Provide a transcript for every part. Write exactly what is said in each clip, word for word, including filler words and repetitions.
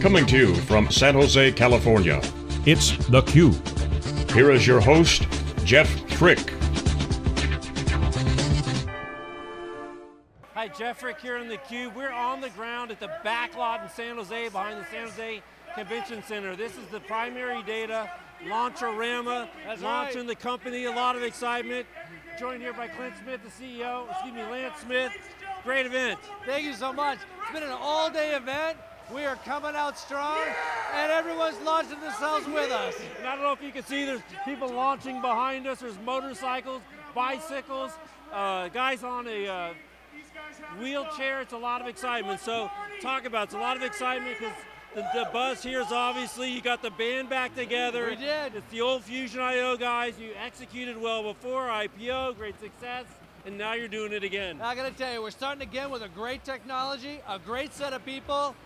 Coming to you from San Jose, California, it's theCUBE. Here is your host, Jeff Frick. Hi, Jeff Frick here in theCUBE. We're on the ground at the back lot in San Jose, behind the San Jose Convention Center. This is the Primary Data Launch-A-Rama, launching right. The company, a lot of excitement. Joined here by Clint Smith, the C E O, excuse me, Lance Smith. Great event. Thank you so much. It's been an all-day event. We are coming out strong, yeah! And everyone's launching themselves with us. And I don't know if you can see, there's people launching behind us. There's motorcycles, bicycles, uh, guys on a uh, wheelchair. It's a lot of excitement. So talk about it. It's a lot of excitement because the, the buzz here is obviously you got the band back together. We did. It's the old Fusion dot I O guys. You executed well before, I P O, great success. And now you're doing it again. I got to tell you, we're starting again with a great technology, a great set of people.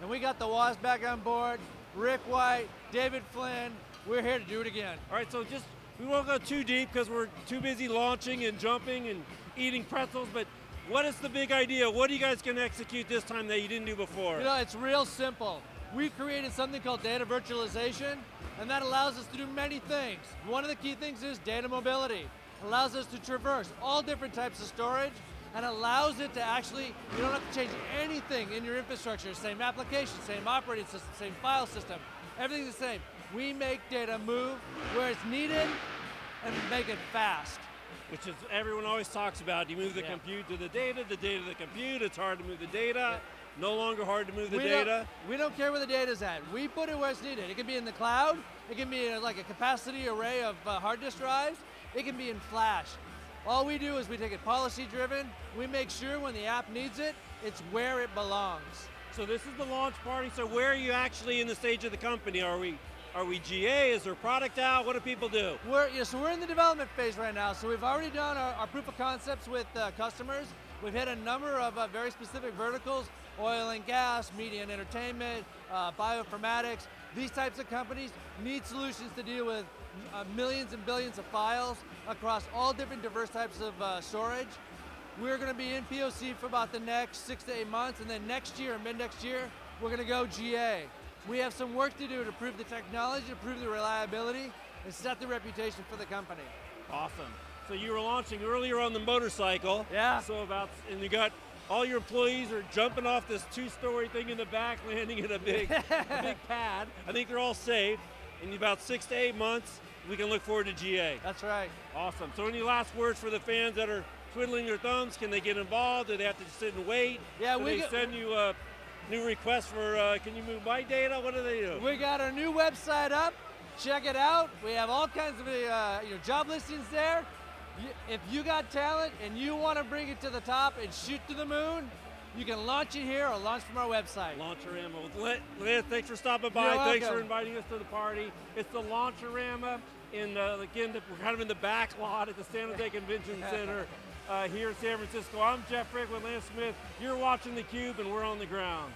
And we got the WAS back on board, Rick White, David Flynn. We're here to do it again. All right, so just, we won't go too deep because we're too busy launching and jumping and eating pretzels, but what is the big idea? What are you guys going to execute this time that you didn't do before? You know, it's real simple. We created something called data virtualization, and that allows us to do many things. One of the key things is data mobility. It allows us to traverse all different types of storage, and allows it to actually, you don't have to change anything in your infrastructure, same application, same operating system, same file system, everything's the same. We make data move where it's needed and make it fast. Which is, everyone always talks about, you move the yeah. compute to the data, the data to the compute, it's hard to move the data, yeah. no longer hard to move the we data. Don't, we don't care where the data's at, we put it where it's needed. It can be in the cloud, it can be in like a capacity array of uh, hard disk drives, it can be in flash. All we do is we take it policy-driven, we make sure when the app needs it, it's where it belongs. So this is the launch party, so where are you actually in the stage of the company? Are we are we G A, is there product out, what do people do? We're, yeah, so we're in the development phase right now, so we've already done our, our proof of concepts with uh, customers. We've hit a number of uh, very specific verticals, oil and gas, media and entertainment, uh, bioinformatics. These types of companies need solutions to deal with Uh, millions and billions of files across all different diverse types of uh, storage. We're going to be in P O C for about the next six to eight months, and then next year, mid-next year, we're going to go G A. We have some work to do to prove the technology, to prove the reliability, and set the reputation for the company. Awesome. So you were launching earlier on the motorcycle. Yeah. So about, and you got all your employees are jumping off this two-story thing in the back, landing in a big, a big pad. I think they're all safe. In about six to eight months, we can look forward to G A. That's right. Awesome. So any last words for the fans that are twiddling their thumbs? Can they get involved? Do they have to sit and wait? Yeah, do we they send you a new request for, uh, can you move my data? What do they do? We got our new website up. Check it out. We have all kinds of uh, your job listings there. If you got talent and you want to bring it to the top and shoot to the moon, you can launch it here or launch from our website. Launch-A-Rama. Lance, thanks for stopping by. You're thanks welcome. for inviting us to the party. It's the Launch-A-Rama. In the, again, we're kind of in the back lot at the San Jose Convention Center uh, here in San Francisco. I'm Jeff Frick with Lance Smith. You're watching theCUBE and we're on the ground.